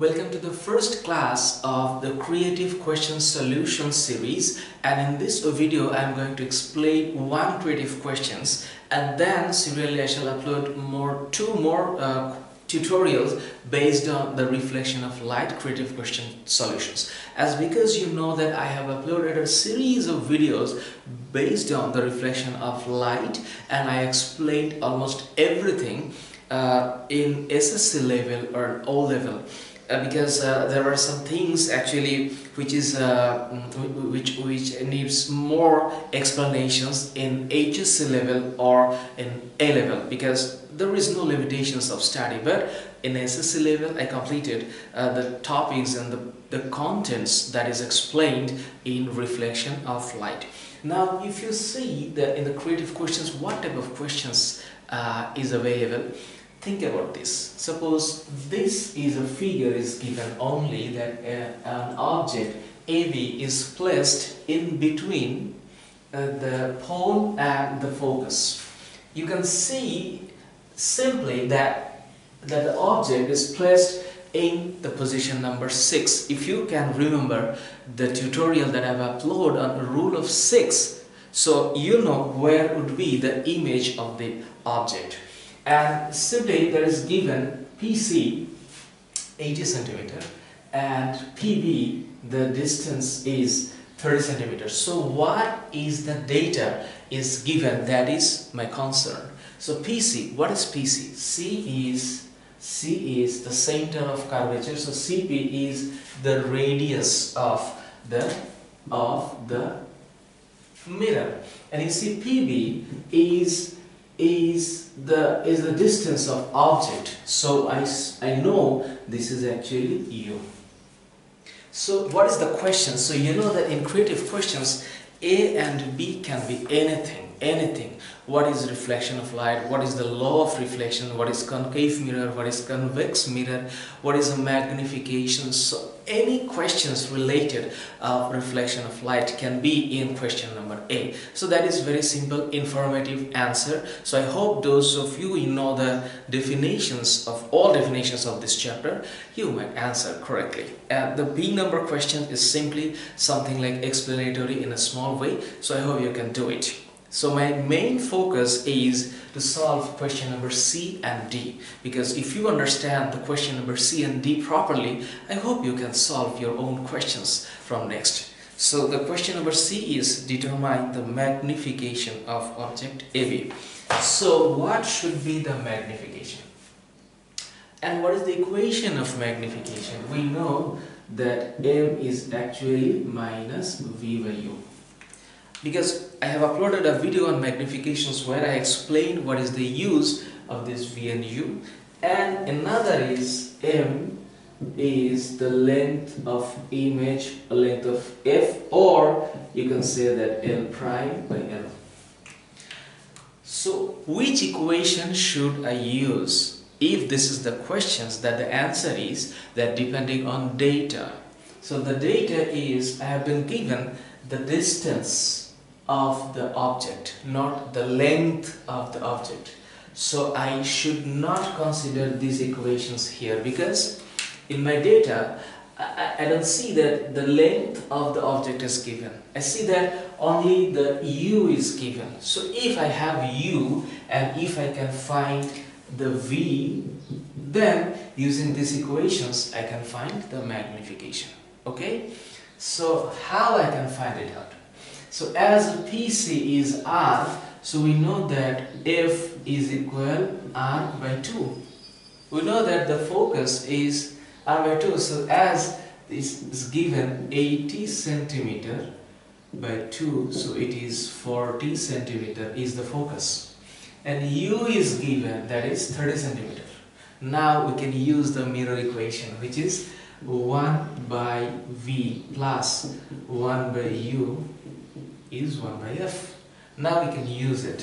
Welcome to the first class of the Creative Question Solution series, and in this video I am going to explain one creative questions, and then serially I shall upload two more tutorials based on the reflection of light creative question solutions. As because you know that I have uploaded a series of videos based on the reflection of light, and I explained almost everything in SSC level or O level. Because there are some things actually which is which needs more explanations in HSC level or in A level, because there is no limitations of study. But in SSC level I completed the topics and the contents that is explained in reflection of light. Now if you see that in the creative questions what type of questions is available, think about this. Suppose this is a figure is given only that an object AB is placed in between the pole and the focus. You can see simply that the object is placed in the position number 6. If you can remember the tutorial that I've uploaded on the rule of 6, so you know where would be the image of the object. And today there is given PC 80 centimeter and PB the distance is 30 centimeters. So what is the data is given? That is my concern. So PC, what is PC? C is the center of curvature. So CP is the radius of the mirror, and you see PB is the distance of object. So I know this is actually U. So what is the question? So you know that in creative questions A and B can be anything. What is reflection of light? What is the law of reflection? What is concave mirror? What is convex mirror? What is a magnification? So any questions related reflection of light can be in question number A. So that is very simple, informative answer. So I hope those of you know the definitions of all definitions of this chapter, you might answer correctly. The B number question is simply something like explanatory in a small way. So I hope you can do it. So my main focus is to solve question number C and D, because if you understand the question number C and D properly, I hope you can solve your own questions from next. So the question number C is determine the magnification of object AB. So what should be the magnification? And what is the equation of magnification? We know that M is actually minus V by U. Because I have uploaded a video on magnifications where I explained what is the use of this V and U, and another is M is the length of image, length of F, or you can say that L prime by L. So which equation should I use? If this is the questions, that the answer is that depending on data. So the data is I have been given the distance of the object, not the length of the object. So I should not consider these equations here, because in my data I don't see that the length of the object is given. I see that only the U is given. So if I have U and if I can find the V, then using these equations I can find the magnification. Okay? So how I can find it out? So as PC is R, so we know that F is equal R by 2. We know that the focus is R by 2. So as this is given 80 centimeter by 2, so it is 40 centimeter is the focus. And U is given, that is 30 centimeter. Now we can use the mirror equation, which is 1 by V plus 1 by U is 1 by F. Now we can use it.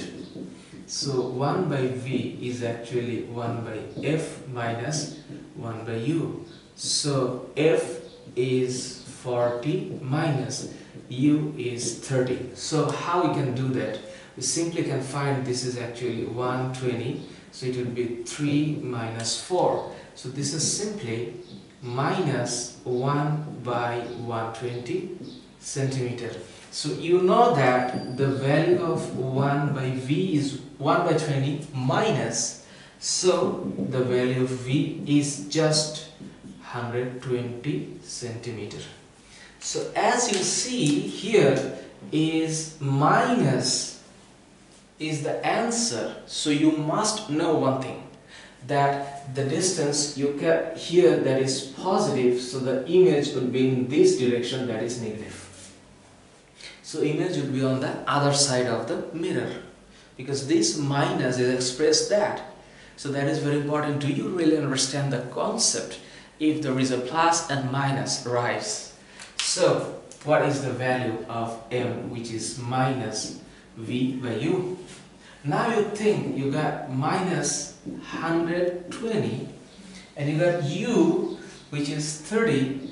So 1 by V is actually 1 by F minus 1 by U. So F is 40 minus U is 30. So how we can do that? We simply can find this is actually 120. So it will be 3 minus 4. So this is simply minus 1 by 120 centimeter. So you know that the value of 1 by v is 1 by 20 minus, so the value of v is just 120 centimeter. So as you see here is minus is the answer. So you must know one thing, that the distance you can here that is positive, so the image will be in this direction, that is negative. So image will be on the other side of the mirror, because this minus is expressed that. So that is very important. Do you really understand the concept if there is a plus and minus rise? So what is the value of m, which is minus v by u? Now you think you got minus 120 and you got u, which is 30.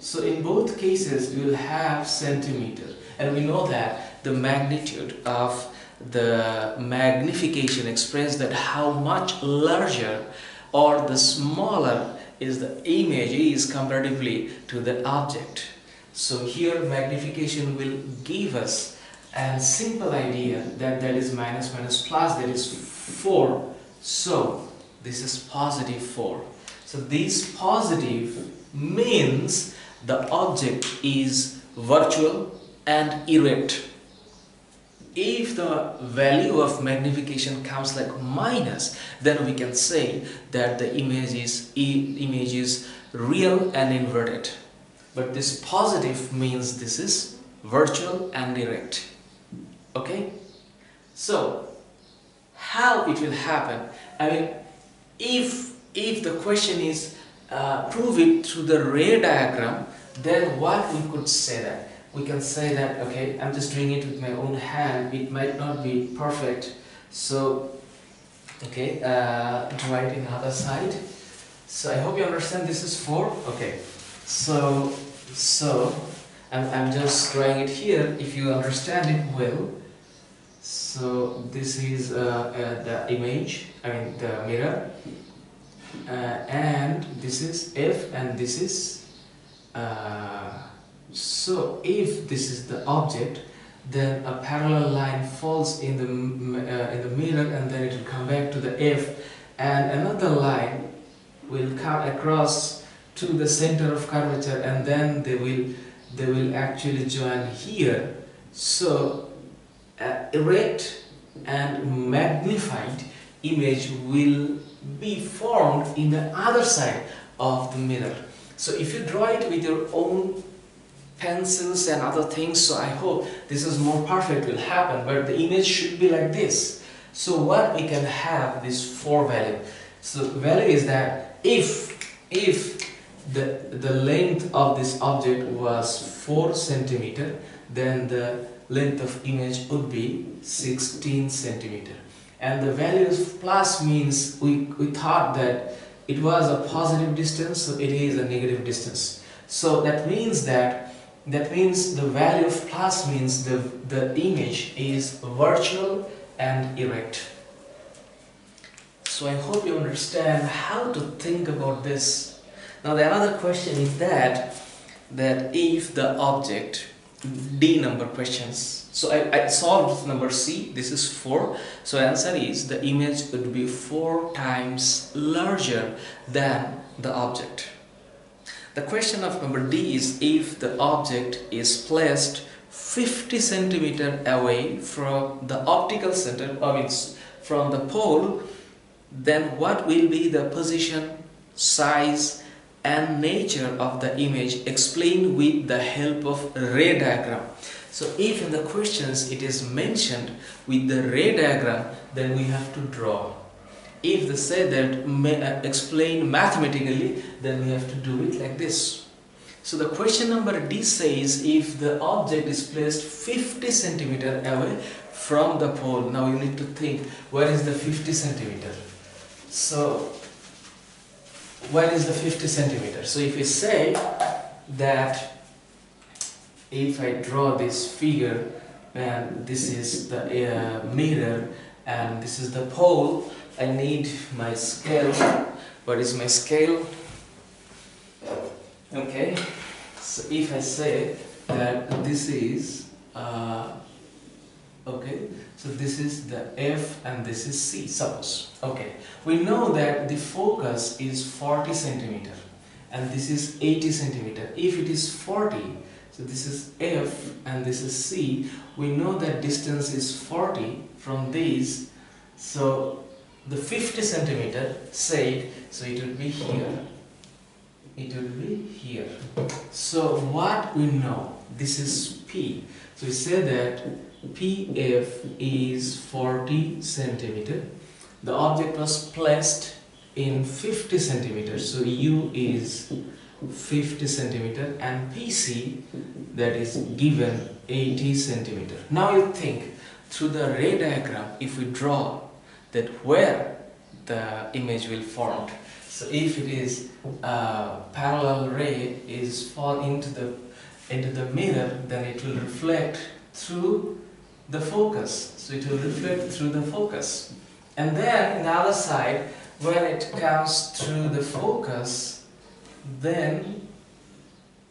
So in both cases you will have centimeter, and we know that the magnitude of the magnification expressed that how much larger or the smaller is the image is comparatively to the object. So here magnification will give us a simple idea that that is minus minus plus, that is 4. So this is positive 4. So this positive means the object is virtual and erect. If the value of magnification comes like minus, then we can say that the image is real and inverted. But this positive means this is virtual and erect. Okay? So how it will happen? I mean, if the question is prove it through the ray diagram, then what we could say that? We can say that, okay, I'm just doing it with my own hand, it might not be perfect, so okay, draw it in the other side. So I hope you understand this is 4. Okay, so I'm just drawing it here, if you understand it well. So this is the image, I mean the mirror, and this is F, and this is so if this is the object, then a parallel line falls in the mirror, and then it will come back to the F, and another line will come across to the center of curvature, and then they will actually join here. So erect and magnified image will be formed in the other side of the mirror. So if you draw it with your own pencils and other things, so I hope this is more perfect will happen, but the image should be like this. So what we can have this 4 value. So value is that if the length of this object was 4 centimeter, then the length of image would be 16 centimeter. And the value of plus means we thought that it was a positive distance, so it is a negative distance. So that means that the value of plus means the image is virtual and erect. So I hope you understand how to think about this. Now the another question is that if the object, D number questions, so I solved number C, this is 4, so answer is the image would be 4 times larger than the object. The question of number D is if the object is placed 50 centimeter away from the optical center, or it's from the pole, then what will be the position, size and nature of the image explained with the help of ray diagram. So if in the questions it is mentioned with the ray diagram, then we have to draw. If they say that explain mathematically, then we have to do it like this. So the question number D says if the object is placed 50 centimeter away from the pole. Now you need to think, where is the 50 centimeter? So where is the 50 centimeter? So if we say that, if I draw this figure, and this is the mirror and this is the pole, I need my scale What is my scale? Okay, so if I say that this is okay, so this is the F and this is C, suppose. Okay, we know that the focus is 40 centimeter and this is 80 centimeter. If it is 40, so this is F and this is C. We know that distance is 40 from these, so the 50 centimeter said, so it will be here, it will be here. So what we know, this is P, so we say that PF is 40 centimeter. The object was placed in 50 centimeters, so U is 50 centimeter and PC, that is given, 80 centimeter. Now you think through the ray diagram, if we draw that where the image will form. So if it is parallel ray is fall into the mirror, then it will reflect through the focus. So it will reflect through the focus. And then in the other side, when it comes through the focus, then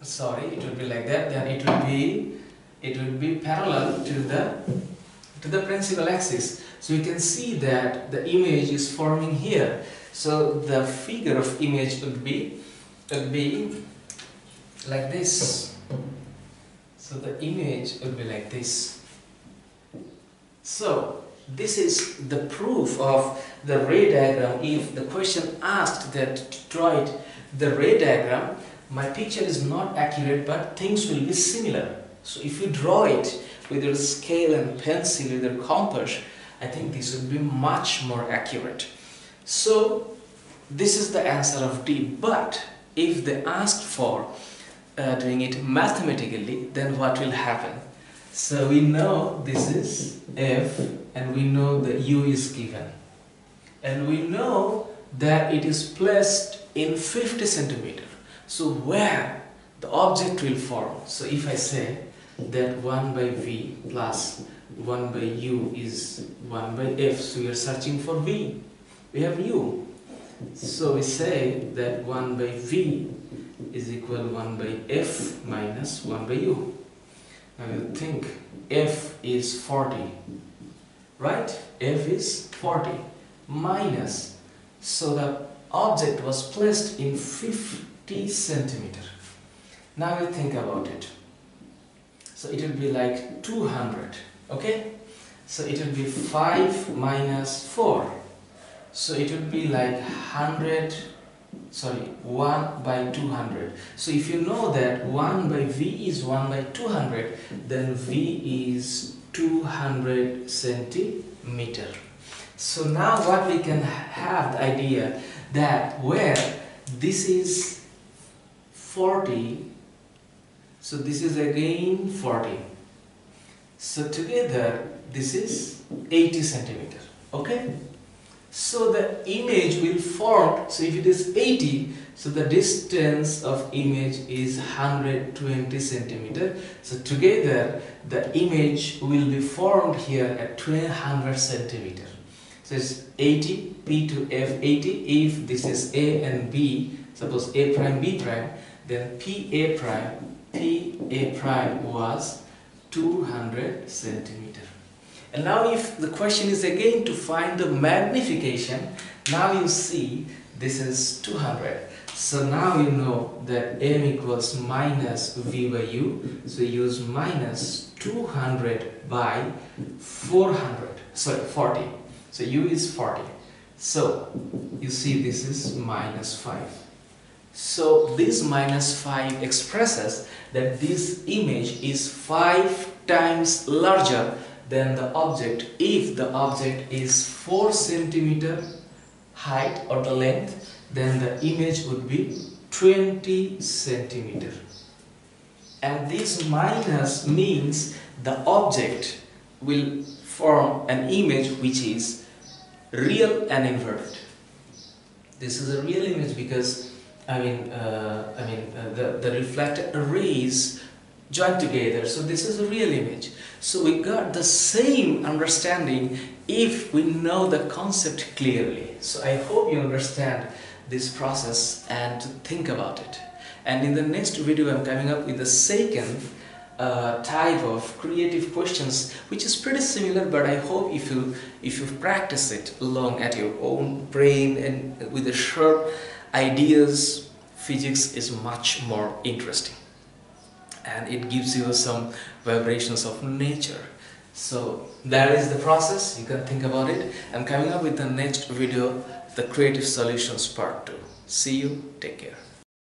sorry, it will be like that. Then it will be parallel to the principal axis. So you can see that the image is forming here. So the figure of image would be like this. So the image would be like this. So this is the proof of the ray diagram. If the question asked that to draw it, the ray diagram, my picture is not accurate, but things will be similar. So if you draw it with your scale and pencil, with your compass, I think this would be much more accurate. So this is the answer of D. But if they asked for doing it mathematically, then what will happen? So we know this is F and we know that U is given. And we know that it is placed in 50 centimeter. So where the object will form? So if I say that 1 by V plus 1 by U is 1 by F, so we are searching for V. We have U. So we say that 1 by V is equal 1 by F minus 1 by U. Now you think F is 40, right? F is 40 minus, so the object was placed in 50 centimeter. Now you think about it. So it will be like 200, okay? So it will be 5 minus 4. So it will be like 1 by 200. So if you know that 1 by V is 1 by 200, then V is 200 centimeter. So now what we can have the idea that where this is 40, so this is again 40. So together this is 80 centimeter. Okay? So the image will form, so if it is 80, so the distance of image is 120 centimeter. So together the image will be formed here at 200 centimeter. So it's 80, P to F 80, if this is A and B, suppose A prime, B prime, then P A prime was 200 centimeter. And now if the question is again to find the magnification, now you see this is 200. So now you know that M equals minus V by U. So you use minus 200 by 40. So U is 40. So you see this is minus 5. So this minus 5 expresses that this image is 5 times larger than the object if the object is 4 centimeter height or the length, then the image would be 20 centimeter. And this minus means the object will form an image which is real and inverted. This is a real image because the reflected rays join together, so this is a real image. So we got the same understanding if we know the concept clearly. So I hope you understand this process and think about it. And in the next video, I'm coming up with the second type of creative questions, which is pretty similar, but I hope if you practice it along at your own brain and with the sharp ideas, physics is much more interesting, and it gives you some vibrations of nature. So that is the process. You can think about it. I'm coming up with the next video, the creative solutions part 2. See you. Take care.